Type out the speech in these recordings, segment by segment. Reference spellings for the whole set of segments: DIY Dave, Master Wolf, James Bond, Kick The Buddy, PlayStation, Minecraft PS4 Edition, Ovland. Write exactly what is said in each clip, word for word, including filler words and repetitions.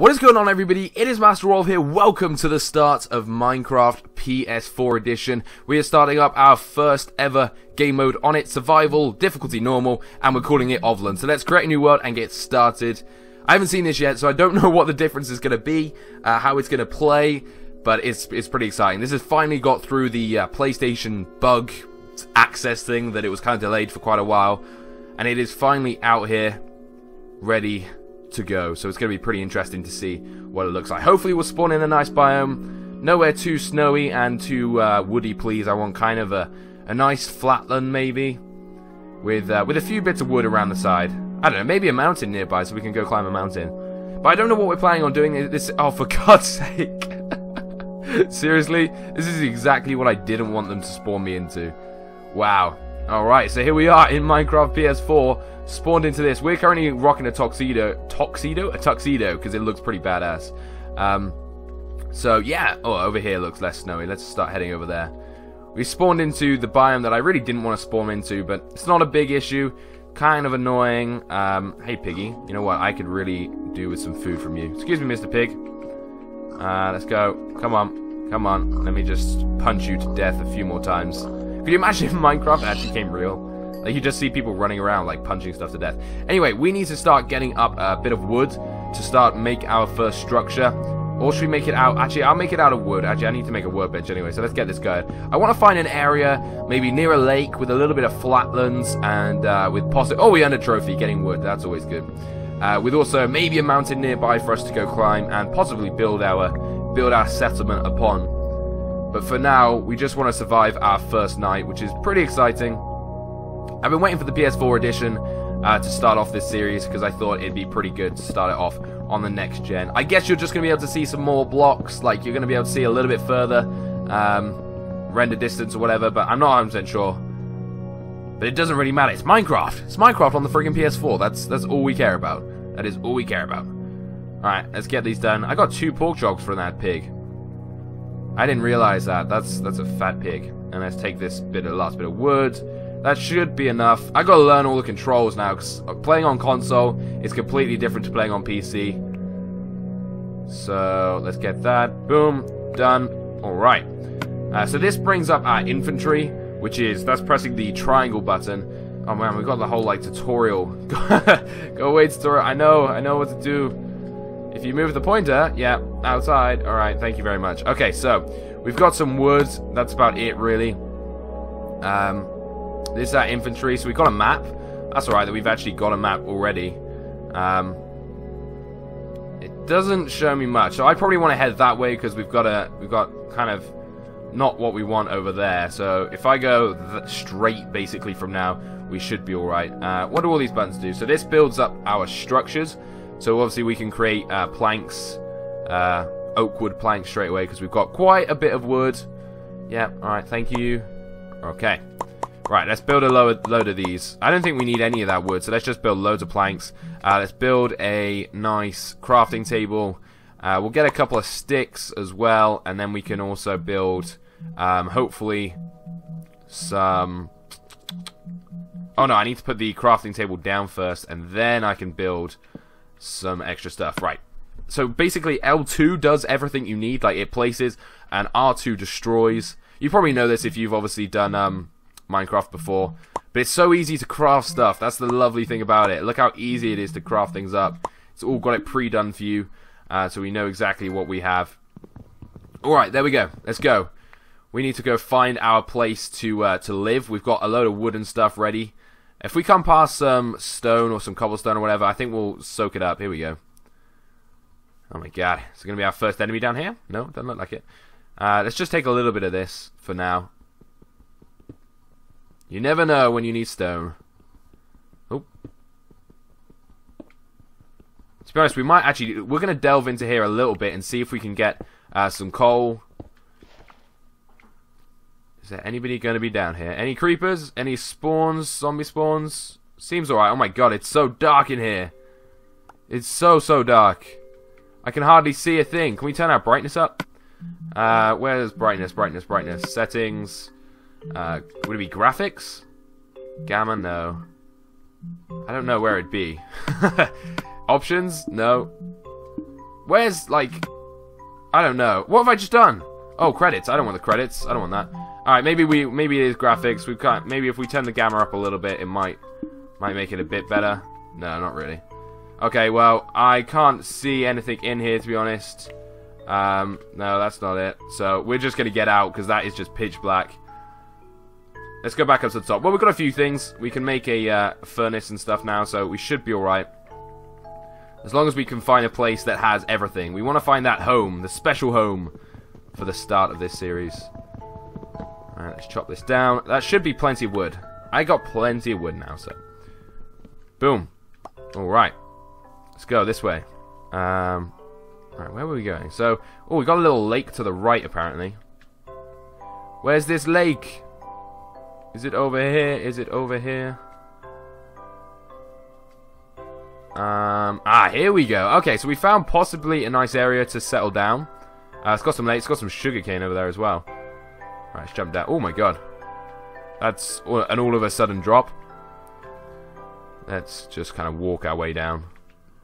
What is going on, everybody? It is Master Wolf here. Welcome to the start of Minecraft P S four Edition. We are starting up our first ever game mode on it, survival, difficulty normal, and we're calling it Ovland. So let's create a new world and get started. I haven't seen this yet, so I don't know what the difference is going to be, uh, how it's going to play, but it's, it's pretty exciting. This has finally got through the uh, PlayStation bug access thing that it was kind of delayed for quite a while, and it is finally out here, ready to go. So it's going to be pretty interesting to see what it looks like. Hopefully we'll spawn in a nice biome, nowhere too snowy and too uh, woody, please. I want kind of a a nice flatland, maybe with uh, with a few bits of wood around the side. I don't know, maybe a mountain nearby so we can go climb a mountain. But I don't know what we're planning on doing. This, oh, for God's sake! Seriously, this is exactly what I didn't want them to spawn me into. Wow. Alright, so here we are in Minecraft P S four, spawned into this. We're currently rocking a tuxedo, tuxedo? A tuxedo, because it looks pretty badass. Um, so, yeah, oh, over here looks less snowy. Let's start heading over there. We spawned into the biome that I really didn't want to spawn into, but it's not a big issue. Kind of annoying. Um, hey, Piggy, you know what? I could really do with some food from you. Excuse me, Mister Pig. Uh, let's go. Come on. Come on. Let me just punch you to death a few more times. Could you imagine if Minecraft actually became real? Like, you just see people running around, like, punching stuff to death. Anyway, we need to start getting up a bit of wood to start make our first structure. Or should we make it out? Actually, I'll make it out of wood. Actually, I need to make a workbench anyway, so let's get this going. I want to find an area, maybe near a lake, with a little bit of flatlands and uh, with possible... Oh, we earned a trophy, getting wood. That's always good. Uh, with also maybe a mountain nearby for us to go climb and possibly build our, build our settlement upon. But for now, we just want to survive our first night, which is pretty exciting. I've been waiting for the P S four edition uh, to start off this series because I thought it'd be pretty good to start it off on the next gen. I guess you're just going to be able to see some more blocks, like you're going to be able to see a little bit further, um, render distance or whatever, but I'm not one hundred percent sure. But it doesn't really matter. It's Minecraft. It's Minecraft on the friggin' P S four. That's, that's all we care about. That is all we care about. Alright, let's get these done. I got two pork chops from that pig. I didn't realize that. That's that's a fat pig. And let's take this bit of last bit of wood. That should be enough. I gotta learn all the controls now, because playing on console is completely different to playing on P C. So let's get that. Boom, done. All right. Uh, so this brings up our inventory, which is that's pressing the triangle button. Oh man, we got the whole like tutorial. Go away, tutorial. I know, I know what to do. If you move the pointer, yeah, outside. Alright, thank you very much. Okay, so, we've got some wood. That's about it, really. Um, this is our inventory. So we've got a map. That's alright that we've actually got a map already. Um, it doesn't show me much. So I probably want to head that way because we've got a, we've got kind of not what we want over there. So if I go th straight, basically, from now, we should be alright. Uh, what do all these buttons do? So this builds up our structures. So obviously we can create uh, planks, uh, oak wood planks straight away because we've got quite a bit of wood. Yeah, alright, thank you. Okay. Right, let's build a load, load of these. I don't think we need any of that wood, so let's just build loads of planks. Uh, let's build a nice crafting table. Uh, we'll get a couple of sticks as well, and then we can also build, um, hopefully, some... Oh no, I need to put the crafting table down first, and then I can build some extra stuff. Right, so basically L two does everything you need, like it places, and R two destroys. You probably know this if you've obviously done um, Minecraft before, but it's so easy to craft stuff. That's the lovely thing about it. Look how easy it is to craft things up. It's all got it pre-done for you, uh, so we know exactly what we have. Alright, there we go. Let's go. We need to go find our place to uh, to live. We've got a load of wood and stuff ready. If we come past some stone or some cobblestone or whatever, I think we'll soak it up. Here we go. Oh my god. Is it going to be our first enemy down here? No, doesn't look like it. Uh, let's just take a little bit of this for now. You never know when you need stone. Oh. To be honest, we might actually... We're going to delve into here a little bit and see if we can get uh, some coal. Is there anybody going to be down here? Any creepers? Any spawns? Zombie spawns? Seems alright. Oh my god, it's so dark in here. It's so, so dark. I can hardly see a thing. Can we turn our brightness up? Uh, where's brightness? Brightness, brightness. Settings. Uh, would it be graphics? Gamma? No. I don't know where it'd be. Options? No. Where's, like... I don't know. What have I just done? Oh, credits. I don't want the credits. I don't want that. Alright, maybe we... Maybe it is graphics. We can't... Maybe if we turn the gamma up a little bit, it might... Might make it a bit better. No, not really. Okay, well, I can't see anything in here, to be honest. Um, no, that's not it. So, we're just gonna get out, because that is just pitch black. Let's go back up to the top. Well, we've got a few things. We can make a uh, furnace and stuff now, so we should be alright. As long as we can find a place that has everything. We want to find that home, the special home, for the start of this series. Alright, let's chop this down. That should be plenty of wood. I got plenty of wood now, so... Boom. Alright. Let's go this way. Um, alright, where were we going? So, oh, we got a little lake to the right, apparently. Where's this lake? Is it over here? Is it over here? Um, ah, here we go. Okay, so we found possibly a nice area to settle down. Uh, it's got some it's got some sugarcane over there as well. Alright, let's jump down. Oh my god. That's an all of a sudden drop. Let's just kind of walk our way down.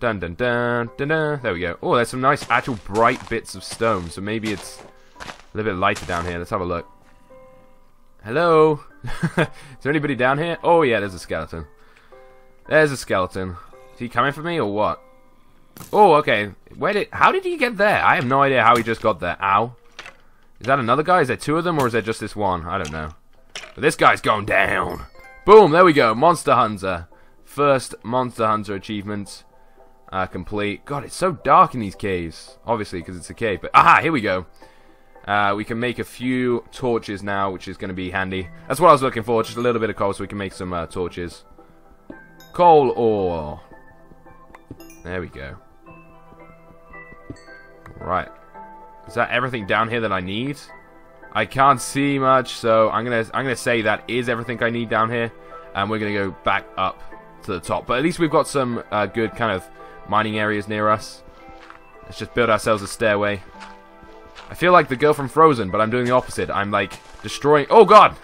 Dun dun dun dun dun. There we go. Oh, there's some nice actual bright bits of stone. So maybe it's a little bit lighter down here. Let's have a look. Hello. Is there anybody down here? Oh yeah, there's a skeleton. There's a skeleton. Is he coming for me or what? Oh, okay. Where did? How did he get there? I have no idea how he just got there. Ow. Is that another guy? Is there two of them or is there just this one? I don't know. But this guy's going down. Boom. There we go. Monster Hunter. First Monster Hunter achievement uh, complete. God, it's so dark in these caves. Obviously, because it's a cave. But aha, here we go. Uh, we can make a few torches now, which is going to be handy. That's what I was looking for. Just a little bit of coal, so we can make some uh, torches. Coal ore. There we go. Right. Is that everything down here that I need? I can't see much, so I'm gonna I'm gonna say that is everything I need down here, and we're gonna go back up to the top. But at least we've got some uh, good kind of mining areas near us. Let's just build ourselves a stairway. I feel like the girl from Frozen, but I'm doing the opposite. I'm like destroying. Oh god!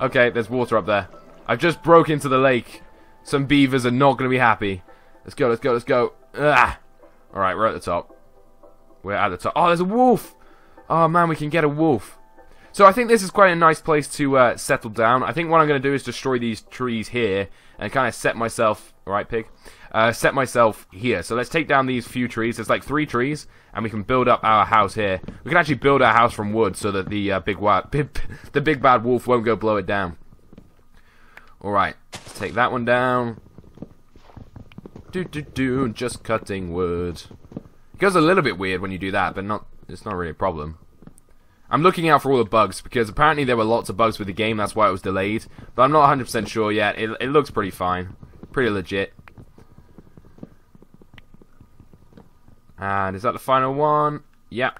Okay, there's water up there. I've just broke into the lake. Some beavers are not gonna be happy. Let's go, let's go, let's go. Ah. Alright, we're at the top. We're at the top. Oh, there's a wolf! Oh, man, we can get a wolf. So I think this is quite a nice place to uh, settle down. I think what I'm going to do is destroy these trees here and kind of set myself... Alright, pig? Uh, set myself here. So let's take down these few trees. There's like three trees, and we can build up our house here. We can actually build our house from wood so that the, uh, big, wild, big, the big bad wolf won't go blow it down. Alright, let's take that one down. Do do do, just cutting wood. It goes a little bit weird when you do that, but not it's not really a problem. I'm looking out for all the bugs, because apparently there were lots of bugs with the game, that's why it was delayed. But I'm not one hundred percent sure yet. It, it looks pretty fine. Pretty legit. And is that the final one? Yep.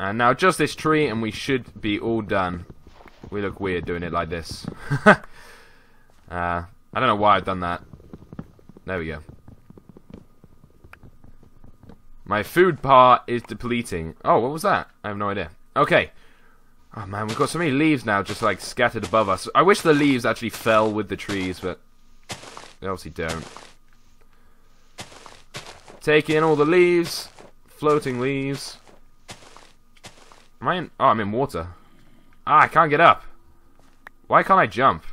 And now just this tree, and we should be all done. We look weird doing it like this. uh, I don't know why I've done that. There we go. My food part is depleting. Oh, what was that? I have no idea. Okay. Oh, man, we've got so many leaves now just, like, scattered above us. I wish the leaves actually fell with the trees, but they obviously don't. Take in all the leaves. Floating leaves. Am I in... Oh, I'm in water. Ah, I can't get up. Why can't I jump?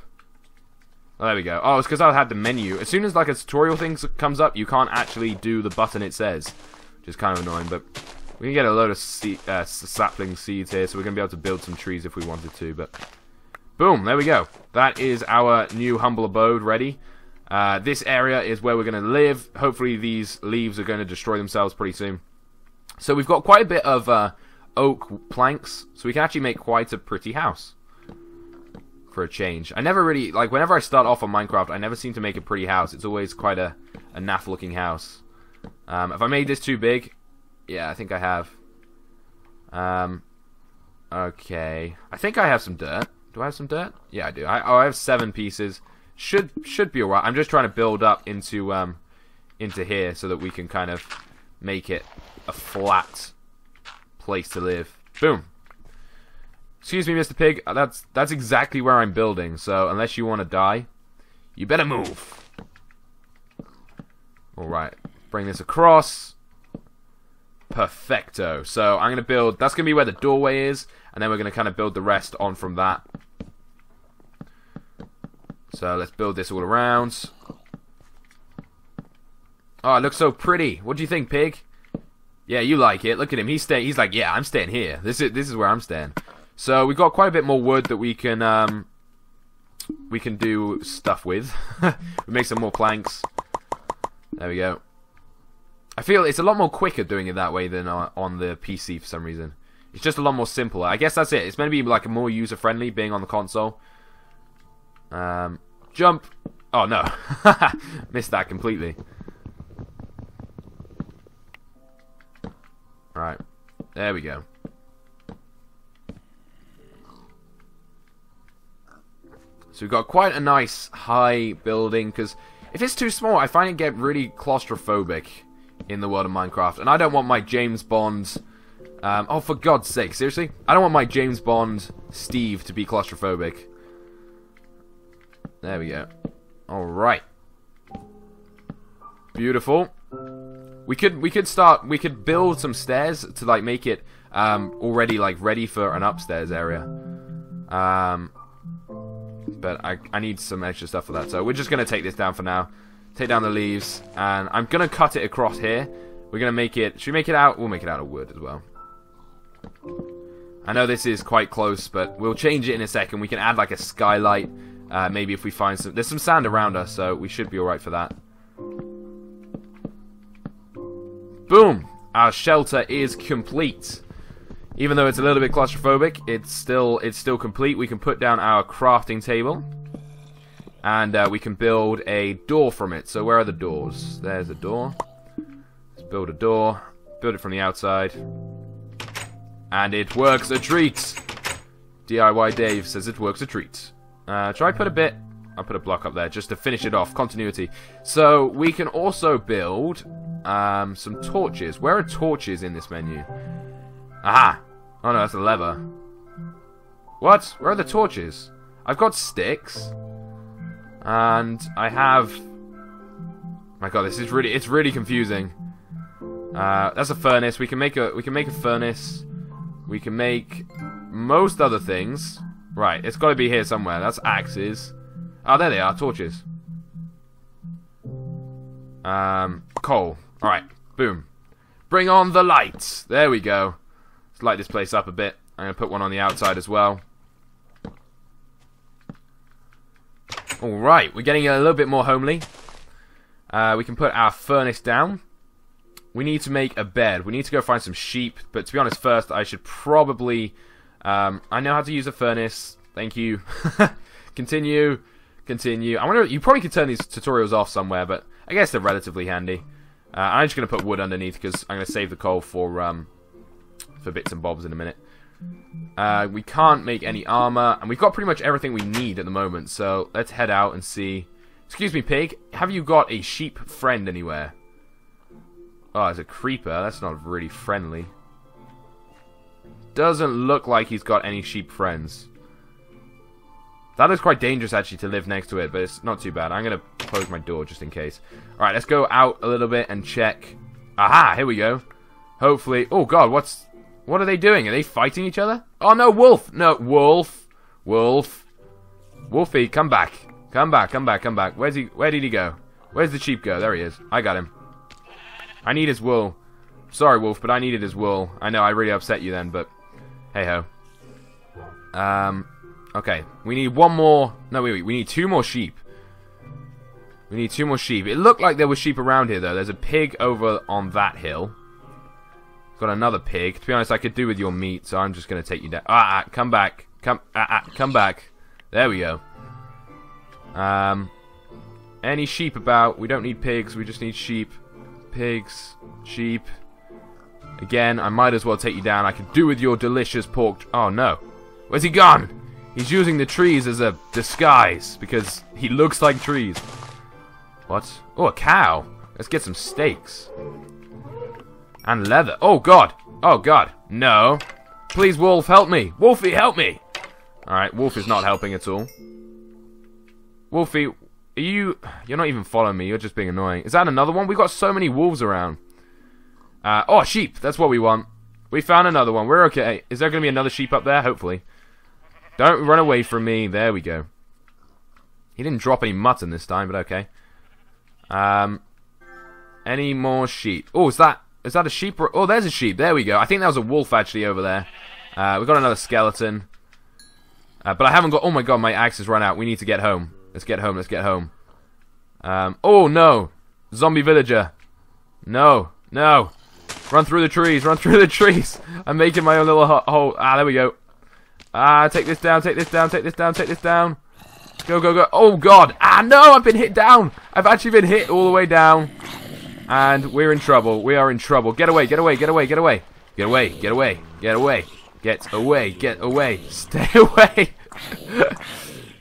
Oh, there we go. Oh, it's because I had the menu. As soon as, like, a tutorial thing comes up, you can't actually do the button it says. Which is kind of annoying, but we can get a load of seed, uh, sapling seeds here, so we're going to be able to build some trees if we wanted to, but boom, there we go. That is our new humble abode ready. Uh, this area is where we're going to live. Hopefully these leaves are going to destroy themselves pretty soon. So we've got quite a bit of uh, oak planks, so we can actually make quite a pretty house for a change. I never really, like, whenever I start off on Minecraft, I never seem to make a pretty house. It's always quite a, a naff looking house. Um, have I made this too big? Yeah, I think I have. Um, okay. I think I have some dirt. Do I have some dirt? Yeah, I do. I, oh, I have seven pieces. Should should be alright. I'm just trying to build up into um, into here so that we can kind of make it a flat place to live. Boom. Excuse me, Mister Pig. That's that's exactly where I'm building. So unless you want to die, you better move. All right. Bring this across. perfecto. So I'm going to build, that's going to be where the doorway is, and then we're going to kind of build the rest on from that. So let's build this all around. Oh, it looks so pretty. What do you think, Pig? Yeah, you like it. Look at him. He's staying. He's like, yeah, I'm staying here. This is this is where I'm staying. So we've got quite a bit more wood that we can um we can do stuff with. We make some more planks. There we go. I feel it's a lot more quicker doing it that way than on the P C for some reason. It's just a lot more simpler. I guess that's it. It's meant to be like more user friendly being on the console. Um, jump. Oh no, missed that completely. Right, there we go. So we've got quite a nice high building, because if it's too small, I find it get really claustrophobic in the world of Minecraft, and I don't want my James Bond. Um, oh, for God's sake, seriously, I don't want my James Bond Steve to be claustrophobic. There we go. All right, beautiful. We could we could start we could build some stairs to like make it um, already like ready for an upstairs area, um, but I I need some extra stuff for that. So we're just gonna take this down for now. Take down the leaves, and I'm gonna cut it across here. We're gonna make it. Should we make it out? We'll make it out of wood as well. I know this is quite close, but we'll change it in a second. We can add like a skylight. Uh, maybe if we find some... There's some sand around us, so we should be alright for that. Boom! Our shelter is complete. Even though it's a little bit claustrophobic, it's still it's still complete. We can put down our crafting table. And uh, we can build a door from it. So where are the doors? There's a door. Let's build a door. Build it from the outside. And it works a treat! D I Y Dave says it works a treat. Uh, try put a bit, I'll put a block up there just to finish it off, continuity. So we can also build um, some torches. Where are torches in this menu? Aha! Oh no, that's a lever. What? Where are the torches? I've got sticks. And I have... My god, this is really, it's really confusing. Uh, that's a furnace. We can make a, we can make a furnace. We can make most other things. Right, it's got to be here somewhere. That's axes. Oh, there they are, torches. Um, coal. All right, boom. Bring on the lights. There we go. Let's light this place up a bit. I'm gonna put one on the outside as well. All right, we're getting a little bit more homely. Uh, we can put our furnace down. We need to make a bed. We need to go find some sheep. But to be honest, first I should probably. Um, I know how to use a furnace. Thank you. continue, continue. I wonder. You probably could turn these tutorials off somewhere, but I guess they're relatively handy. Uh, I'm just gonna put wood underneath because I'm gonna save the coal for um for bits and bobs in a minute. Uh, we can't make any armor, and we've got pretty much everything we need at the moment. So let's head out and see. Excuse me, Pig. Have you got a sheep friend anywhere? Oh, it's a creeper. That's not really friendly. Doesn't look like he's got any sheep friends. That is quite dangerous actually to live next to it, but it's not too bad. I'm gonna close my door just in case. Alright, let's go out a little bit and check. Aha, here we go. Hopefully. Oh god, what's what are they doing? Are they fighting each other? Oh no, wolf! No, wolf. Wolf. Wolfie, come back. Come back, come back, come back. Where's he where did he go? Where's the sheep go? There he is. I got him. I need his wool. Sorry, Wolf, but I needed his wool. I know I really upset you then, but hey ho. Um, okay, we need one more. No, wait, wait, we need two more sheep. We need two more sheep. It looked like there were sheep around here though. There's a pig over on that hill. Got another pig. To be honest, I could do with your meat, so I'm just gonna take you down. Ah, ah come back. Come, ah, ah, come back. There we go. Um, any sheep about? We don't need pigs. We just need sheep. Pigs, sheep. Again, I might as well take you down. I could do with your delicious pork. Oh no, where's he gone? He's using the trees as a disguise because he looks like trees. What? Oh, a cow. Let's get some steaks and leather. Oh god. Oh god. No. Please, Wolf, help me. Wolfie, help me. All right, Wolf is not helping at all. Wolfie, are you? You're not even following me. You're just being annoying. Is that another one? We've got so many wolves around. Uh, oh, sheep! That's what we want. We found another one. We're okay. Is there going to be another sheep up there? Hopefully. Don't run away from me. There we go. He didn't drop any mutton this time, but okay. Um, any more sheep? Oh, is that is that a sheep? Or, oh, there's a sheep. There we go. I think that was a wolf actually over there. Uh, we got another skeleton. Uh, but I haven't got... Oh my god, my axe has run out. We need to get home. Let's get home. Let's get home. Um, oh, no. Zombie villager. No. No. Run through the trees. Run through the trees. I'm making my own little hole. Ah, there we go. Ah, take this down. Take this down. Take this down. Take this down. Go, go, go. Oh, god. Ah, no. I've been hit down. I've actually been hit all the way down. And we're in trouble. We are in trouble. Get away. Get away. Get away. Get away. Get away. Get away. Get away. Get away, get away, stay away.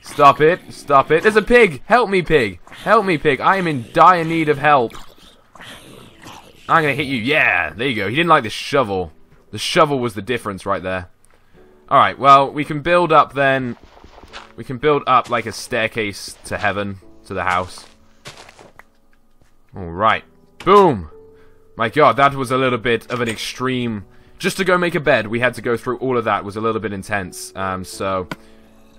Stop it, stop it. There's a pig. Help me, pig. Help me, pig. I am in dire need of help. I'm going to hit you. Yeah, there you go. He didn't like the shovel. The shovel was the difference right there. Alright, well, we can build up then. We can build up like a staircase to heaven, to the house. Alright. Boom. My god, that was a little bit of an extreme... Just to go make a bed, we had to go through all of that. It was a little bit intense. Um, so,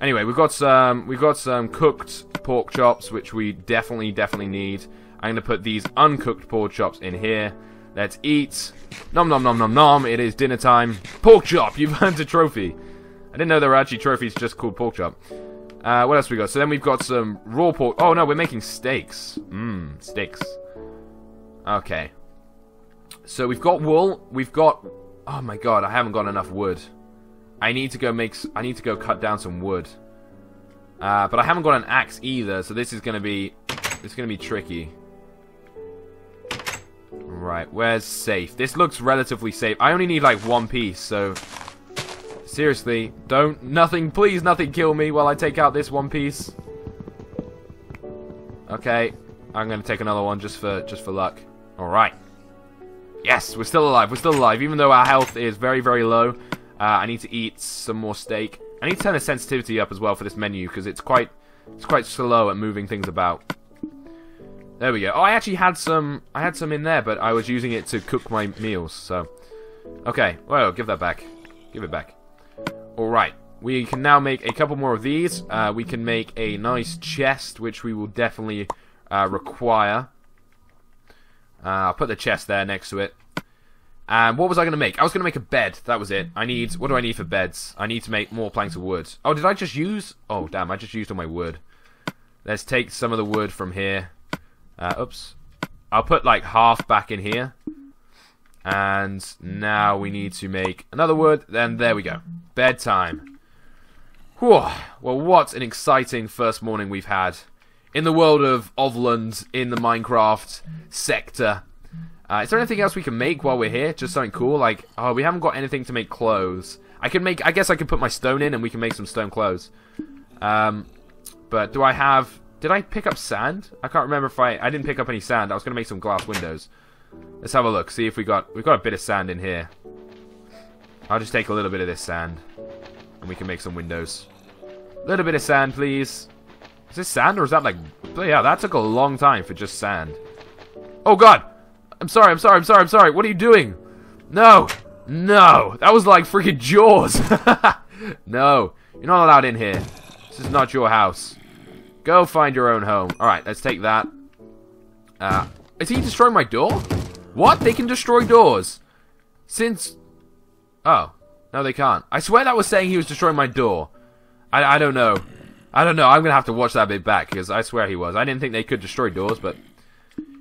anyway, we've got some we've got some cooked pork chops, which we definitely definitely need. I'm gonna put these uncooked pork chops in here. Let's eat. Nom nom nom nom nom. It is dinner time. Pork chop. You've earned a trophy. I didn't know there were actually trophies just called pork chop. Uh, what else we got? So then we've got some raw pork. Oh no, we're making steaks. Mmm, steaks. Okay. So we've got wool. We've got. Oh my god, I haven't got enough wood. I need to go make... I need to go cut down some wood. Uh, but I haven't got an axe either, so this is going to be... It's going to be tricky. Right, where's safe? This looks relatively safe. I only need, like, one piece, so... Seriously, don't... Nothing, please, nothing kill me while I take out this one piece. Okay, I'm going to take another one just for, just for luck. Alright. Yes, we're still alive, we're still alive, even though our health is very, very low. Uh, I need to eat some more steak. I need to turn the sensitivity up as well for this menu, because it's quite it's quite slow at moving things about. There we go. Oh, I actually had some, I had some in there, but I was using it to cook my meals, so... Okay, well, give that back. Give it back. Alright, we can now make a couple more of these. Uh, we can make a nice chest, which we will definitely uh, require. Uh, I'll put the chest there next to it. And um, what was I going to make? I was going to make a bed. That was it. I need... What do I need for beds? I need to make more planks of wood. Oh, did I just use... Oh, damn. I just used all my wood. Let's take some of the wood from here. Uh, oops. I'll put, like, half back in here. And now we need to make another wood. Then there we go. Bedtime. Whew. Well, what an exciting first morning we've had. In the world of Ovland, in the Minecraft sector. Uh, is there anything else we can make while we're here? Just something cool? Like, oh, we haven't got anything to make clothes. I can make, I guess I could put my stone in and we can make some stone clothes. Um, but do I have, did I pick up sand? I can't remember if I, I didn't pick up any sand. I was going to make some glass windows. Let's have a look. See if we got, we've got a bit of sand in here. I'll just take a little bit of this sand. And we can make some windows. A little bit of sand, please. Is this sand or is that like... Yeah, that took a long time for just sand. Oh, God. I'm sorry, I'm sorry, I'm sorry, I'm sorry. What are you doing? No. No. That was like freaking Jaws. No. You're not allowed in here. This is not your house. Go find your own home. All right, let's take that. Uh, is he destroying my door? What? They can destroy doors. Since... Oh. No, they can't. I swear that was saying he was destroying my door. I, I don't know. I don't know, I'm going to have to watch that bit back, because I swear he was. I didn't think they could destroy doors, but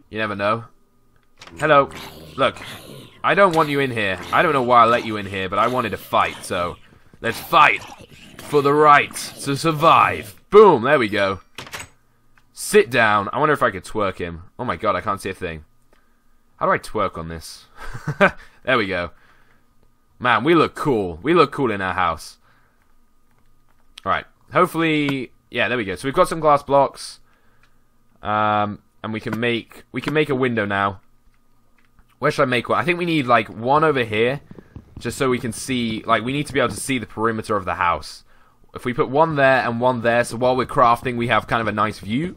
you never know. Hello. Look, I don't want you in here. I don't know why I let you in here, but I wanted to fight, so let's fight for the right to survive. Boom, there we go. Sit down. I wonder if I could twerk him. Oh my god, I can't see a thing. How do I twerk on this? There we go. Man, we look cool. We look cool in our house. Alright. Hopefully, yeah, there we go. So we've got some glass blocks, um, and we can make we can make a window now. Where should I make one? I think we need like one over here, just so we can see. Like, we need to be able to see the perimeter of the house. If we put one there and one there, so while we're crafting, we have kind of a nice view.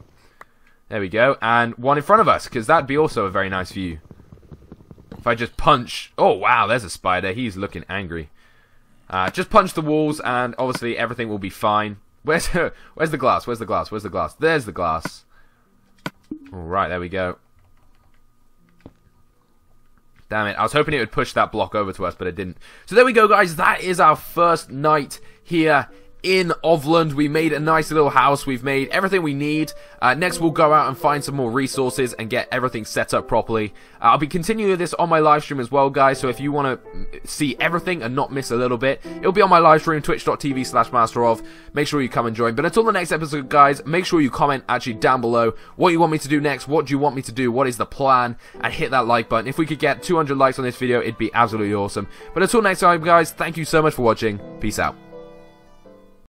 There we go, and one in front of us, because that'd be also a very nice view. If I just punch... Oh, wow, there's a spider. He's looking angry. Uh, just punch the walls, and obviously everything will be fine. Where's, where's the glass? Where's the glass? Where's the glass? There's the glass. Alright, there we go. Damn it, I was hoping it would push that block over to us, but it didn't. So there we go, guys. That is our first night here in Ovland. We made a nice little house. We've made everything we need. Uh, next, we'll go out and find some more resources and get everything set up properly. Uh, I'll be continuing this on my live stream as well, guys. So if you want to see everything and not miss a little bit, it'll be on my live stream, twitch dot t v slash master of. Make sure you come and join. But until the next episode, guys, make sure you comment actually down below what you want me to do next. What do you want me to do? What is the plan? And hit that like button. If we could get two hundred likes on this video, it'd be absolutely awesome. But until next time, guys, thank you so much for watching. Peace out.